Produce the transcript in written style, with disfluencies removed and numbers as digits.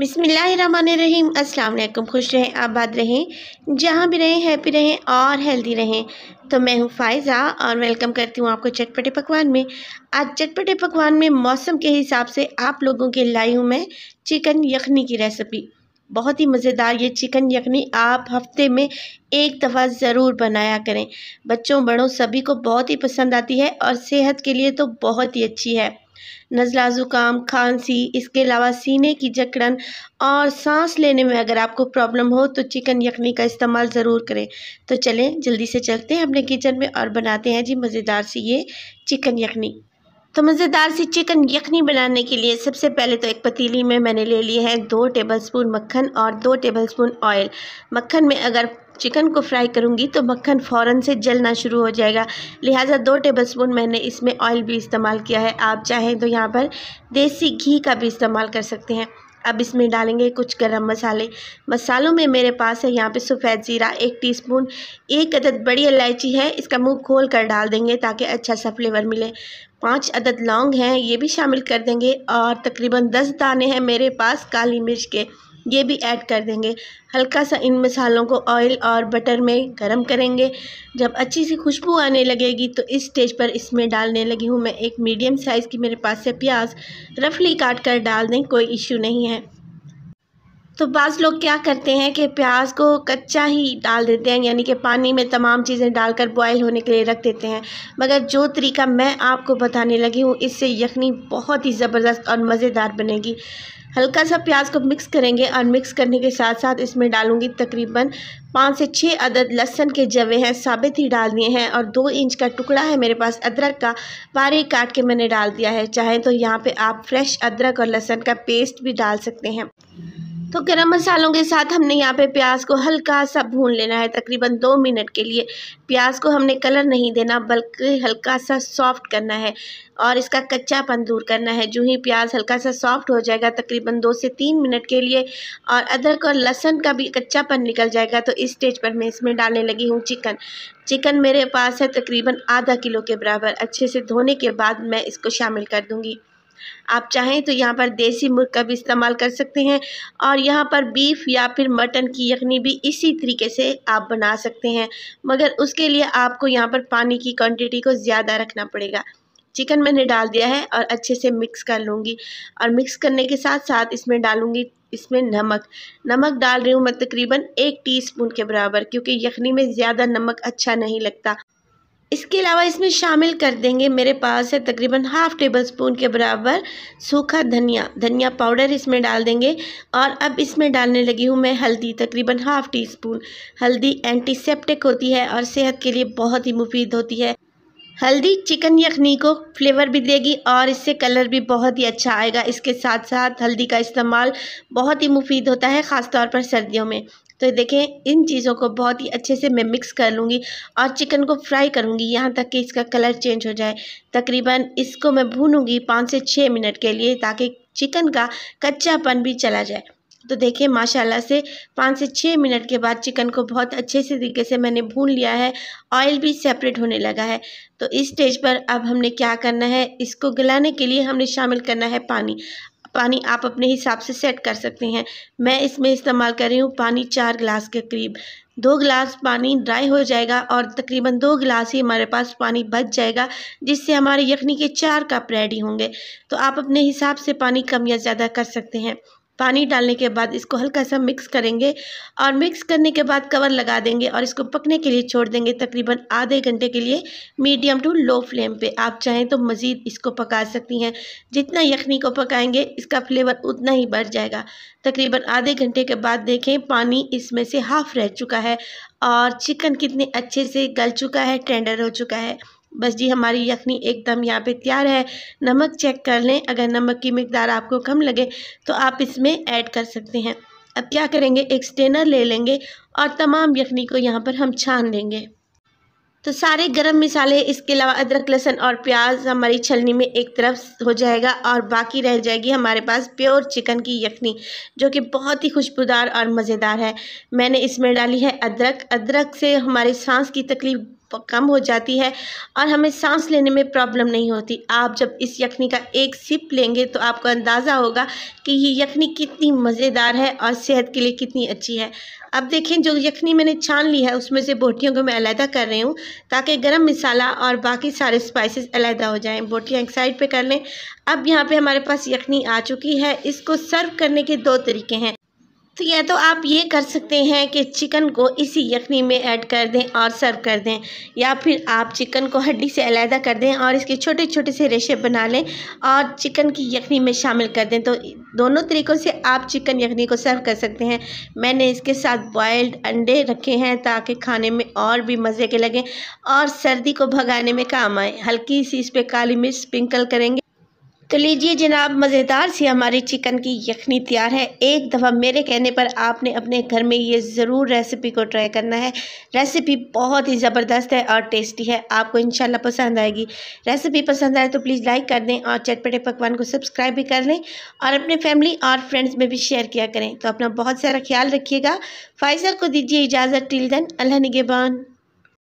बिस्मिल्लाहिर्रहमानिर्रहीम। अस्सलाम वालेकुम। खुश रहें, आबाद रहें, जहाँ भी रहें हैप्पी रहें और हेल्दी रहें। तो मैं हूँ फ़ाइज़ा और वेलकम करती हूँ आपको चटपटे पकवान में। आज चटपटे पकवान में मौसम के हिसाब से आप लोगों के लाई हूँ मैं चिकन यखनी की रेसिपी। बहुत ही मज़ेदार ये चिकन यखनी आप हफ्ते में एक दफ़ा ज़रूर बनाया करें। बच्चों बड़ों सभी को बहुत ही पसंद आती है और सेहत के लिए तो बहुत ही अच्छी है। नज़ला ज़ुकाम, खांसी, इसके अलावा सीने की जकड़न और सांस लेने में अगर आपको प्रॉब्लम हो तो चिकन यखनी का इस्तेमाल ज़रूर करें। तो चलें जल्दी से चलते हैं अपने किचन में और बनाते हैं जी मज़ेदार सी ये चिकन यखनी। तो मज़ेदार सी चिकन यखनी बनाने के लिए सबसे पहले तो एक पतीली में मैंने ले लिए हैं 2 टेबलस्पून मक्खन और 2 टेबलस्पून ऑयल। मक्खन में अगर चिकन को फ्राई करूंगी तो मक्खन फ़ौरन से जलना शुरू हो जाएगा, लिहाजा 2 टेबलस्पून मैंने इसमें ऑयल भी इस्तेमाल किया है। आप चाहें तो यहाँ पर देसी घी का भी इस्तेमाल कर सकते हैं। अब इसमें डालेंगे कुछ गरम मसाले। मसालों में मेरे पास है यहाँ पे सफ़ेद ज़ीरा 1 टीस्पून, एक अदद बड़ी इलायची है, इसका मुंह खोल कर डाल देंगे ताकि अच्छा सा फ्लेवर मिले। 5 अदद लौंग हैं, ये भी शामिल कर देंगे और तकरीबन 10 दाने हैं मेरे पास काली मिर्च के, ये भी ऐड कर देंगे। हल्का सा इन मसालों को ऑयल और बटर में गरम करेंगे। जब अच्छी सी खुशबू आने लगेगी तो इस स्टेज पर इसमें डालने लगी हूँ मैं एक मीडियम साइज़ की मेरे पास से प्याज, रफली काट कर डाल दें, कोई इश्यू नहीं है। तो बाज़ लोग क्या करते हैं कि प्याज को कच्चा ही डाल देते हैं, यानी कि पानी में तमाम चीज़ें डालकर बॉयल होने के लिए रख देते हैं, मगर जो तरीका मैं आपको बताने लगी हूँ इससे यखनी बहुत ही ज़बरदस्त और मज़ेदार बनेगी। हल्का सा प्याज को मिक्स करेंगे और मिक्स करने के साथ साथ इसमें डालूंगी तकरीबन 5 से 6 अदद लहसुन के जवे हैं, साबित ही डाल दिए हैं, और 2 इंच का टुकड़ा है मेरे पास अदरक का, बारीक काट के मैंने डाल दिया है। चाहें तो यहाँ पे आप फ्रेश अदरक और लहसुन का पेस्ट भी डाल सकते हैं। तो गरम मसालों के साथ हमने यहाँ पे प्याज को हल्का सा भून लेना है तकरीबन 2 मिनट के लिए। प्याज को हमने कलर नहीं देना बल्कि हल्का सा सॉफ्ट करना है और इसका कच्चापन दूर करना है। जो ही प्याज हल्का सा सॉफ्ट हो जाएगा तकरीबन 2 से 3 मिनट के लिए और अदरक और लहसुन का भी कच्चापन निकल जाएगा तो इस स्टेज पर मैं इसमें डालने लगी हूँ चिकन। चिकन मेरे पास है तकरीबन आधा किलो के बराबर, अच्छे से धोने के बाद मैं इसको शामिल कर दूँगी। आप चाहें तो यहाँ पर देसी मुर्ग का भी इस्तेमाल कर सकते हैं और यहाँ पर बीफ या फिर मटन की यखनी भी इसी तरीके से आप बना सकते हैं, मगर उसके लिए आपको यहाँ पर पानी की क्वांटिटी को ज़्यादा रखना पड़ेगा। चिकन मैंने डाल दिया है और अच्छे से मिक्स कर लूँगी और मिक्स करने के साथ साथ इसमें डालूँगी इसमें नमक डाल रही हूँ मैं तकरीबन 1 टीस्पून के बराबर, क्योंकि यखनी में ज़्यादा नमक अच्छा नहीं लगता। इसके अलावा इसमें शामिल कर देंगे मेरे पास है तकरीबन 1/2 टेबलस्पून के बराबर सूखा धनिया पाउडर इसमें डाल देंगे। और अब इसमें डालने लगी हूँ मैं हल्दी, तकरीबन 1/2 टीस्पून। हल्दी एंटीसेप्टिक होती है और सेहत के लिए बहुत ही मुफीद होती है। हल्दी चिकन यखनी को फ्लेवर भी देगी और इससे कलर भी बहुत ही अच्छा आएगा। इसके साथ साथ हल्दी का इस्तेमाल बहुत ही मुफीद होता है, ख़ासतौर पर सर्दियों में। तो देखें इन चीज़ों को बहुत ही अच्छे से मैं मिक्स कर लूँगी और चिकन को फ्राई करूँगी यहाँ तक कि इसका कलर चेंज हो जाए। तकरीबन इसको मैं भूनूँगी 5 से 6 मिनट के लिए ताकि चिकन का कच्चापन भी चला जाए। तो देखें माशाल्लाह से 5 से 6 मिनट के बाद चिकन को बहुत अच्छे से तरीके से मैंने भून लिया है, ऑयल भी सेपरेट होने लगा है। तो इस स्टेज पर अब हमने क्या करना है, इसको गलाने के लिए हमने शामिल करना है पानी। पानी आप अपने हिसाब से सेट कर सकते हैं। मैं इसमें इस्तेमाल कर रही हूँ पानी 4 गिलास के करीब। 2 गिलास पानी ड्राई हो जाएगा और तकरीबन 2 गिलास ही हमारे पास पानी बच जाएगा, जिससे हमारे यखनी के 4 कप रेडी होंगे। तो आप अपने हिसाब से पानी कम या ज़्यादा कर सकते हैं। पानी डालने के बाद इसको हल्का सा मिक्स करेंगे और मिक्स करने के बाद कवर लगा देंगे और इसको पकने के लिए छोड़ देंगे तकरीबन आधे घंटे के लिए मीडियम टू लो फ्लेम पे। आप चाहें तो मज़ीद इसको पका सकती हैं। जितना यखनी को पकाएंगे इसका फ्लेवर उतना ही बढ़ जाएगा। तकरीबन आधे घंटे के बाद देखें पानी इसमें से हाफ रह चुका है और चिकन कितने अच्छे से गल चुका है, टेंडर हो चुका है। बस जी हमारी यखनी एकदम यहाँ पे तैयार है। नमक चेक कर लें, अगर नमक की मिकदार आपको कम लगे तो आप इसमें ऐड कर सकते हैं। अब क्या करेंगे, एक स्ट्रेनर ले लेंगे और तमाम यखनी को यहाँ पर हम छान लेंगे। तो सारे गरम मसाले इसके अलावा अदरक लहसुन और प्याज हमारी छलनी में एक तरफ हो जाएगा और बाकी रह जाएगी हमारे पास प्योर चिकन की यखनी, जो कि बहुत ही खुशबूदार और मज़ेदार है। मैंने इसमें डाली है अदरक। अदरक से हमारे सांस की तकलीफ कम हो जाती है और हमें सांस लेने में प्रॉब्लम नहीं होती। आप जब इस यखनी का एक सिप लेंगे तो आपको अंदाज़ा होगा कि ये यखनी कितनी मज़ेदार है और सेहत के लिए कितनी अच्छी है। अब देखें, जो यखनी मैंने छान ली है उसमें से बोटियों को मैं अलहदा कर रही हूँ ताकि गरम मसाला और बाकी सारे स्पाइसेस अलहदा हो जाएं। बोटियाँ एक साइड पे कर लें। अब यहाँ पे हमारे पास यखनी आ चुकी है। इसको सर्व करने के दो तरीके हैं। तो या तो आप ये कर सकते हैं कि चिकन को इसी यखनी में ऐड कर दें और सर्व कर दें, या फिर आप चिकन को हड्डी से अलहदा कर दें और इसके छोटे छोटे से रेशे बना लें और चिकन की यखनी में शामिल कर दें। तो दोनों तरीक़ों से आप चिकन यखनी को सर्व कर सकते हैं। मैंने इसके साथ बॉयल्ड अंडे रखे हैं ताकि खाने में और भी मज़े के लगें और सर्दी को भगाने में काम आए। हल्की सी इस पर काली मिर्च स्प्रिंकल करेंगे। तो लीजिए जनाब, मज़ेदार सी हमारी चिकन की यखनी तैयार है। एक दफ़ा मेरे कहने पर आपने अपने घर में ये ज़रूर रेसिपी को ट्राई करना है। रेसिपी बहुत ही ज़बरदस्त है और टेस्टी है, आपको इंशाल्लाह पसंद आएगी। रेसिपी पसंद आए तो प्लीज़ लाइक कर दें और चटपटे पकवान को सब्सक्राइब भी कर लें और अपने फैमिली और फ्रेंड्स में भी शेयर किया करें। तो अपना बहुत सारा ख्याल रखिएगा। फाइज़ा को दीजिए इजाज़त। टिल देन, अल्लाह निगहबान।